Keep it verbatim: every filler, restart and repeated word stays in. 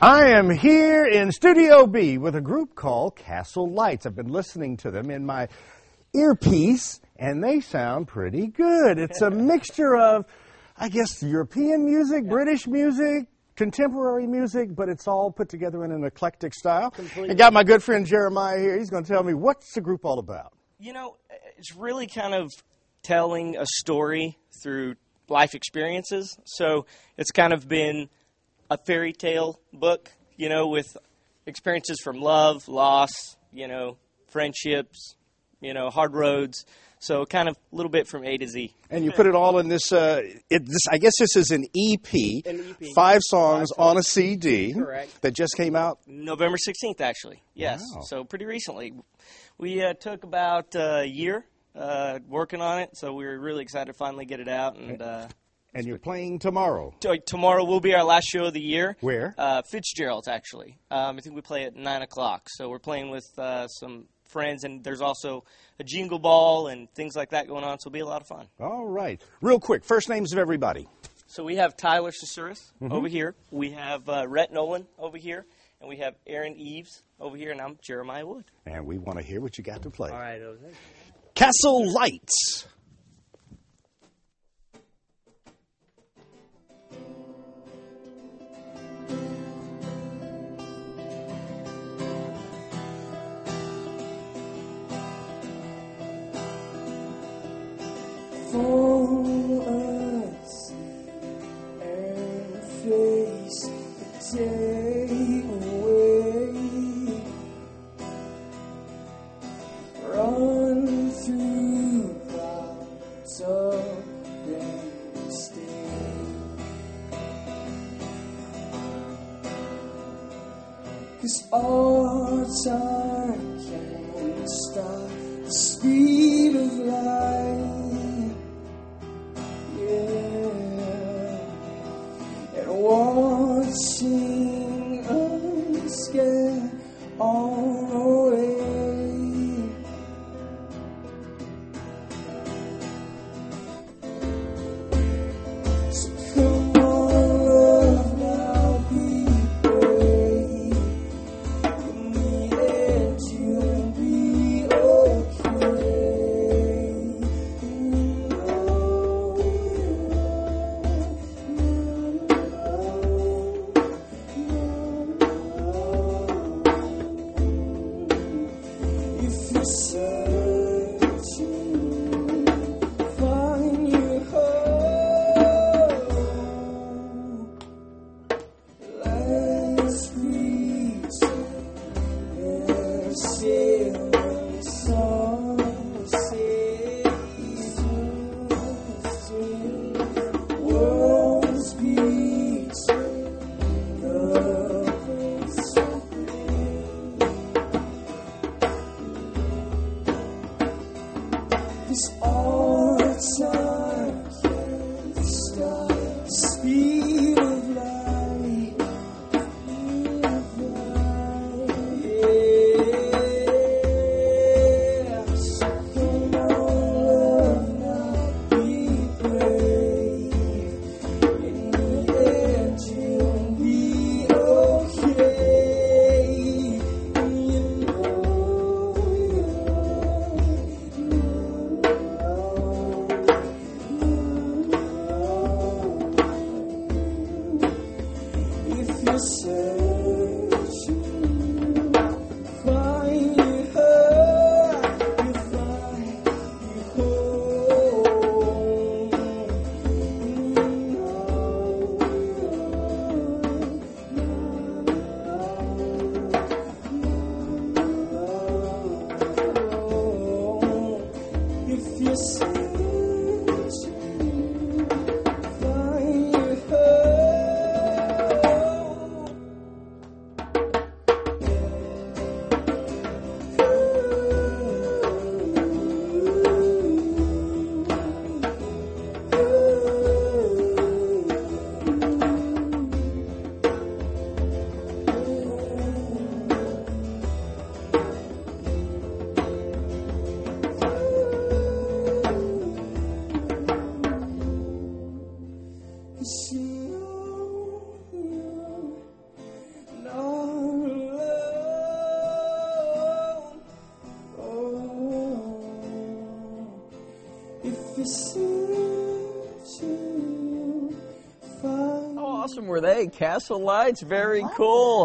I am here in Studio B with a group called Castle Lights. I've been listening to them in my earpiece, and they sound pretty good. It's a mixture of, I guess, European music, British music, contemporary music, but it's all put together in an eclectic style. Completely. I got my good friend Jeremiah here. He's going to tell me, what's the group all about? You know, it's really kind of telling a story through life experiences. So it's kind of been a fairy tale book, you know, with experiences from love, loss, you know, friendships, you know, hard roads. So kind of a little bit from A to Z. And you put it all in this, uh, it, this I guess this is an E P, an E P. Five, songs five songs on a C D. Correct. That just came out. November sixteenth, actually. Yes. Wow. So pretty recently. We uh, took about a year uh, working on it, so we were really excited to finally get it out. And uh, And you're playing tomorrow. T tomorrow will be our last show of the year. Where? Uh, Fitzgerald's, actually. Um, I think we play at nine o'clock. So we're playing with uh, some friends, and there's also a jingle ball and things like that going on, so it'll be a lot of fun. All right. Real quick, first names of everybody. So we have Tyler Ciceras mm-hmm. over here. We have uh, Rhett Nolan over here. And we have Aaron Eaves over here, and I'm Jeremiah Wood. And we want to hear what you got to play. All right, Jose. Castle Lights. For us and face the day away, run through clouds of mistake, 'cause all time can stop the speed of light. Watching us get on our way, so come on, love, now be brave. We needed you to be okay. If you search, you find. How awesome were they? Castle Lights, very cool.